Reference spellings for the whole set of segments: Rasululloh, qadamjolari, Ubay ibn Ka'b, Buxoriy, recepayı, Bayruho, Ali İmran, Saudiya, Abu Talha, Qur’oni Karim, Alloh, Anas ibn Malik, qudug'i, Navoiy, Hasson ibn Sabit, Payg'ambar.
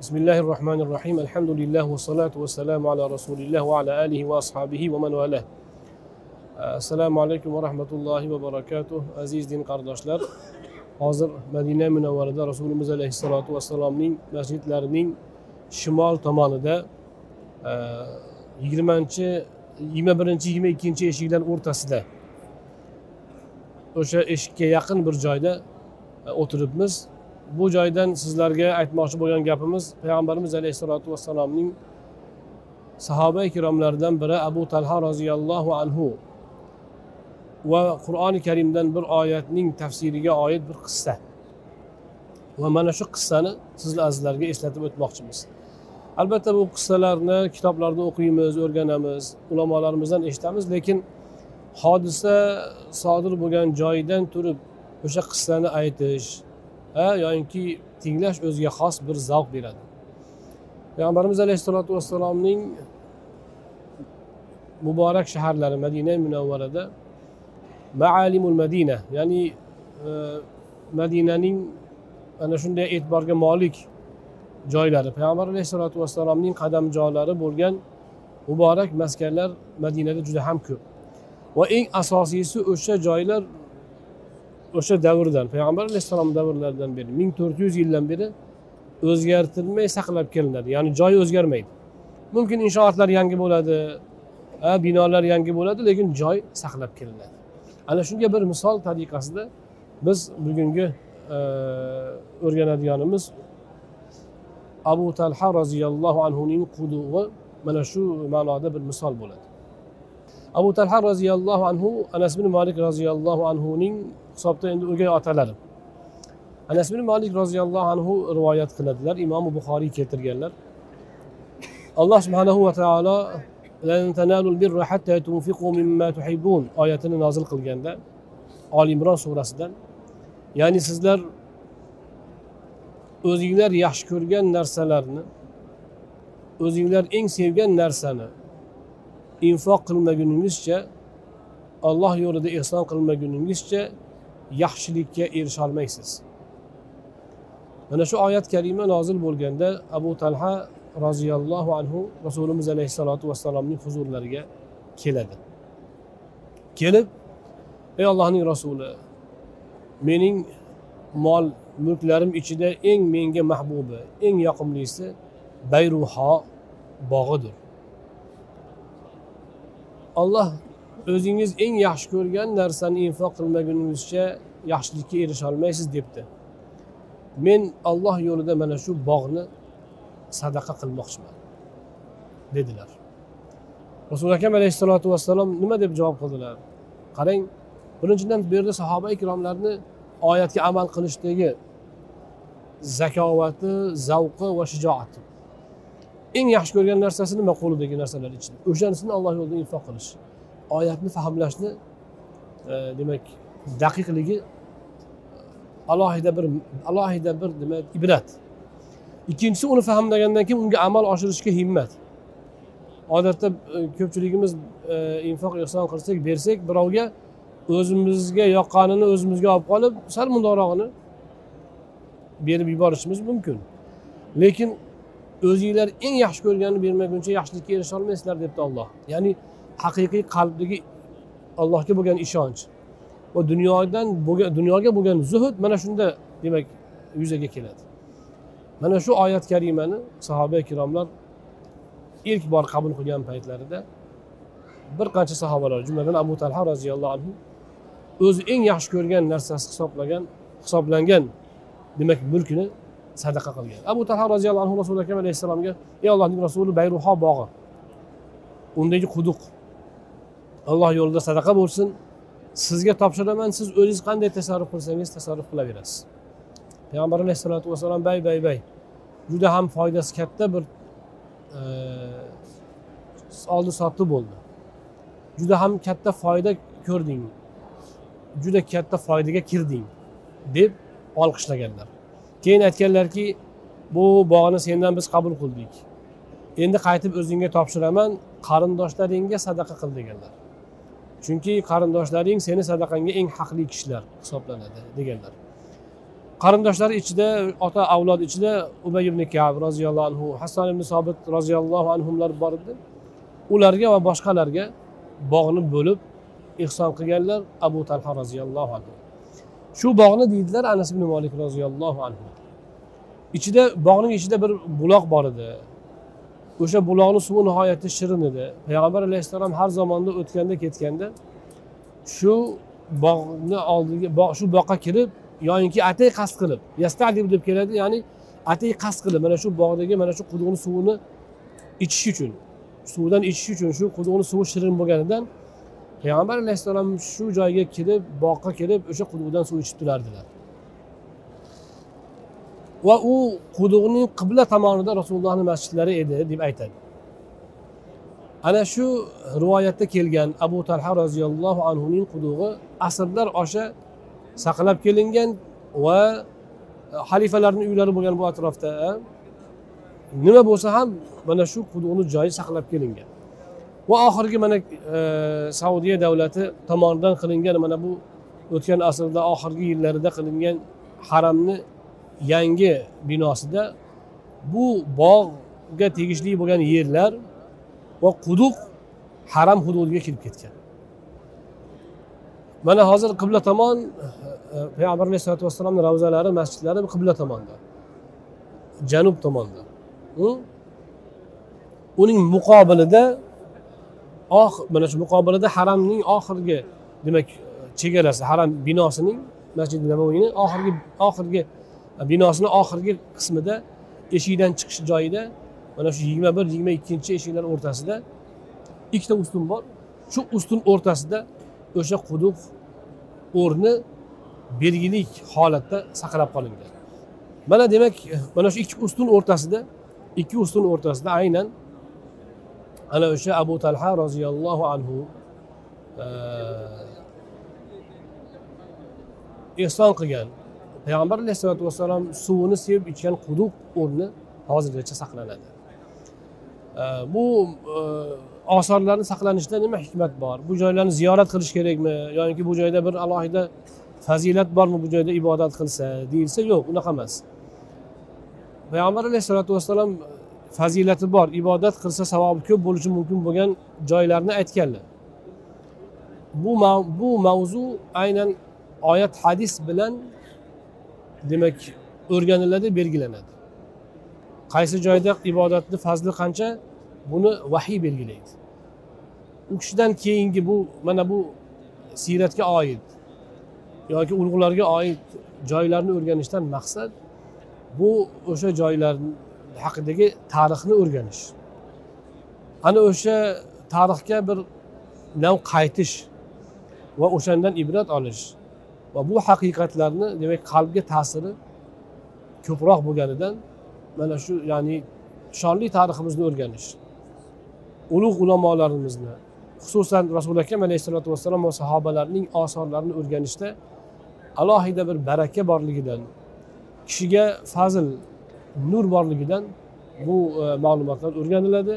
Bismillahirrahmanirrahim. Elhamdülillah ve salatu ve selamu ala Resulillah ve ala alihi ve ashabihi ve men velah. Esselamu aleyküm ve rahmetullahi ve berekatuh. Aziz din kardeşler, hazır Medine Münevvere'de Resulümüz Aleyhissalatu Vesselam'ın mescidlerinin şimal tomonida 20-chi, 21-chi, 22-chi eshiklar o'rtasida o'sha eshikka yaqin bir joyda o'tiribmiz. Bu joydan sizlarga aytmoqchi bo'lgan gapimiz Payg'ambarimiz Aleyhissalatu Vesselam'ın sahoba-i kiromlardan biri Abu Talha roziyallohu anhu va Qur'oni Karimdan bir oyatning tafsiriga oid bir qissa. Va mana shu qissani sizlarga eslatib o'tmoqchimiz. Albatta bu qissalarni kitoblarda o'qiymiz, o'rganamiz, ulamolarimizdan eshitamiz, lekin hodisa sodir bo'lgan joyidan turib o'sha qissani aytish yoki tinglash o'ziga xos bir zavq beradi. Payg'ambarimiz Aleyhissalatu Vesselam'ın mübarek şehirleri Medine-i Münevvere'de Ma'alimul Medine, yani Medine'nin ana shunday e'tiborga molik joylari, Payg'ambar Aleyhissalatu Vesselam'ning qadamjoylari bo'lgan muborak maskanlar Madinada juda ham ko'p. Va eng asosiysi o'sha joylar o'sha davrdan, Payg'ambar Aleyhissalom davrlaridan beri 1400 yildan beri o'zgartirilmay saqlab kelinadi. Ya'ni joy o'zgarmaydi. Mumkin inshootlar yangi bo'ladi, binolar yangi bo'ladi, lekin joy saqlab kelinadi. Ana shunga bir misol tariqasida biz bugungi o'rganadiganimiz Abu Talha roziyallohu anhuning qudug'i mana shu ma'noda bir misol bo'ladi. Abu Talha roziyallohu anhu Anas ibn Malik roziyallohu anhuning hisobda endi o'gay otalari. Anas ibn Malik roziyallohu anhu rivoyat qiladilar, Imom Buxoriy keltirganlar. Alloh subhanahu va taolo "Lan tanalul birra hatta tunfiqu mimma tuhibbun" oyatini nozil qilganda Ali İmran surasidan, ya'ni sizlar o'zingizlar yaxshi ko'rgan narsalarni, o'zingizlar eng sevgan narsani infoq qilmaguningizcha, Alloh yo'lida ehson qilmaguningizcha yaxshilikka erisha olmaysiz. Mana shu oyat karima nozil bo'lganda Abu Talha roziyallohu anhu Rasulimiz Aleyhissalatu Vesselam'ning huzurlariga keladi. Kelib, "Ey Allohning Rasuli, mening mol mulklarim ichida eng menga mahbubi, eng yoqimlisi Bayruho bog'idir. Alloh o'zingiz eng yaxshi ko'rgan narsani infoq qilmaguningizcha yaxshilikka erisha olmaysiz" debdi. "Men Alloh yo'lida mana shu bog'ni sadaqa qilmoqchiman" dedilar. Rasul akam Aleyhissalatu Vesselam nima deb javob qildilar? Qarang, birinchidan bu yerda sahoba-i ikromlarni oyatga amal qilishdagi zakovati, zavqi va shijoati. Eng yaxshi ko'rgan narsasi nima? Qo'lidagi narsalar ichida o'shanisini Alloh yo'lida infoq qilish. Oyatni fahmlashni demak daqiqligi alohida bir demak ibrat. Ikkinchisi, uni fahmlagandan keyin unga amal oshirishga himmat. Odatda ko'pchiligimiz infoq ihson qilsak, bersak, birovga o'zimizga yoqqanini o'zimizga olib qolib, sal mundorog'ini berib yuborishimiz mumkin. Lekin o'zingizlar eng yaxshi ko'rganini bermaguncha yaxshilikka erisha olmaysizlar debdi Alloh. Ya'ni haqiqiy qalbdagi Allohga bo'lgan ishonch va dunyoga bo'lgan zuhud mana shunda demak yuzaga keladi. Mana shu oyat karimani sahoba-i kiromlar ilk bor qabul qilgan paytlarida bir qancha sahobalar, jumladan Abu Talha roziyallohu anhu o'zi eng yaxshi ko'rgan narsasi hisoblangan demak mulkini sadaqa qilgan. Abu Talha roziyallohu anhu Rasul akram alayhissalomga, "Ey Allohning Rasuli, Bayruho bog'i, undagi quduq Alloh yo'lida sadaqa bo'lsin, sizga topshiraman, siz o'zingiz qanday tasarruf qilsangiz tasarruf qilaverasiz." Payg'ambar alayhissalatu vassalom bay juda ham foydasi katta bir oldi-sotdi bo'ldi. Juda ham katta foyda ko'rding, juda katta foydaga kirding deb olqishlaganlar. Keyin aytganlarki, "Bu bog'ni sendan biz qabul qildik, endi qaytib o'zingga topshiraman, qarindoshlaringga sadaqa qil" deganlar. Chunki qarindoshlaring seni sadaqangga eng haqli kishilar hisoblanadi deganlar. Qarindoshlari ichida, ota avlod ichida Ubay ibn Ka'b roziyallohu anhu, Hasson ibn Sabit roziyallohu anhumlar bor edi. Ularga va boshqalarga bog'ni bo'lib ihson qilganlar Abu Talha roziyallohu anhu. Shu bog'ni deydilar Anas ibn Malik roziyallohu anhu. İçide bog'ning ichida bir buloq bor edi. O'sha buloqning suvi nihoyatda shirin edi. Payg'ambar alayhissalom har zamonda o'tganda ketganda shu bog'ni oldiga, shu boqqa kirib yoyinki atay qasd qilib, yastadib deb keladi, ya'ni atay qasd qilib mana shu bog'dagi mana shu quduqning suvini ichish uchun, suvdan ichish uchun shu quduqning suvi shirin bo'lganidan Payg'ambar alayhissalom shu joyga kirib, boqqa kirib o'sha quduqdan suv ichib turardilar. Va u quduqning qibla tomonida Rasulullohning masjidlari edi deb aytadi. Ana shu rivoyatda kelgan Abu Talha roziyallohu anhuning qudug'i asrlar osha saqlab kelingan va xalifalarning uylari bo'lgan bu atrofda nima bo'lsa ham mana shu quduqning joyi saqlab kelingan. Va oxirgi mana Saudiya davlati tomonidan qilingan mana bu o'tgan asrda oxirgi yillarida qilingan haramni yangi binosida bu bog'ga tegishli bo'lgan yerlar va quduq haram hududiga kirib ketgan. Mana hozir qibla tomon Payg'ambar sollallohu alayhi vasallamning ravzalari, masjidlari qibla tomonda, janub tomonda. Uning muqobilida mana shu muqobilida haramning oxirgi, demak, chegarasi, haram binosining, Masjid Navoiyning oxirgi binosini oxirgi qismida eshikdan chiqish joyida mana shu 21-22 eshiklar o'rtasida ikkita ustun bor. Shu ustun o'rtasida o'sha quduq o'rni belgili holatda saqlab qolingan. Mana demak, mana shu ikki ustun o'rtasida aynan ana o'sha Abu Talha roziyallohu anhu ihson qilgan, Payg'ambar sollallohu alayhi vasallam suvini sevib ichgan quduq o'rni hozirgacha saqlanadi. Bu asarlarni saqlanishda nima hikmat bor? Bu joylarni ziyorat qilish kerakmi? Yoki bu joyda bir alohida fazilat bormi? Bu joyda ibodat qilsa deyilsa, yo'q, unaqa emas. Payg'ambar sollallohu alayhi vasallam fazilati bor, ibodat qilsa savobi ko'p bo'lishi mumkin bo'lgan joylarni aytganlar. Bu mavzu aynan oyat, hadis bilan demak o'rganiladi, belgilanadi. Qaysi joyda ibodatni fazli qancha, buni vahiy belgilaydi. U kishidan keyingi bu mana bu siyratga oid yoki ulug'larga oid joylarni o'rganishdan maqsad bu o'sha joylar haqidagi tarixni o'rganish. Ana o'sha tarixga bir nav qaytish va o'shandan ibrat olish va bu haqiqatlarni demak qalbga ta'siri ko'proq bo'lganidan mana shu ya'ni shonli tariximizni o'rganish, ulug' ulamolarimizni, xususan Rasul akram alayhissalatu vassalom va sahobalarning asarlarini o'rganishda alohida bir baraka borligidan, kishiga fazil, nur borligidan bu ma'lumotlar o'rganiladi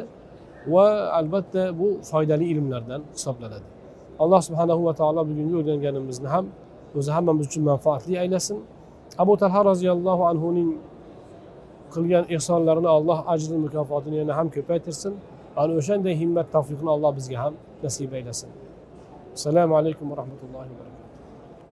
va albatta bu foydali ilmlardan hisoblanadi. Alloh subhanahu va taolo bugungi o'rganganimizni ham o'zi hammamiz uchun manfaatli aylasin. Abu Talha roziyallohu anhuning qilgan ihsonlarini Alloh ajri mukofotini yana ham ko'paytirsin. Ana o'shanday himmat, tavfiqni Alloh bizga ham nasib aylasin. Assalomu alaykum va rahmatullohi va barakatuh.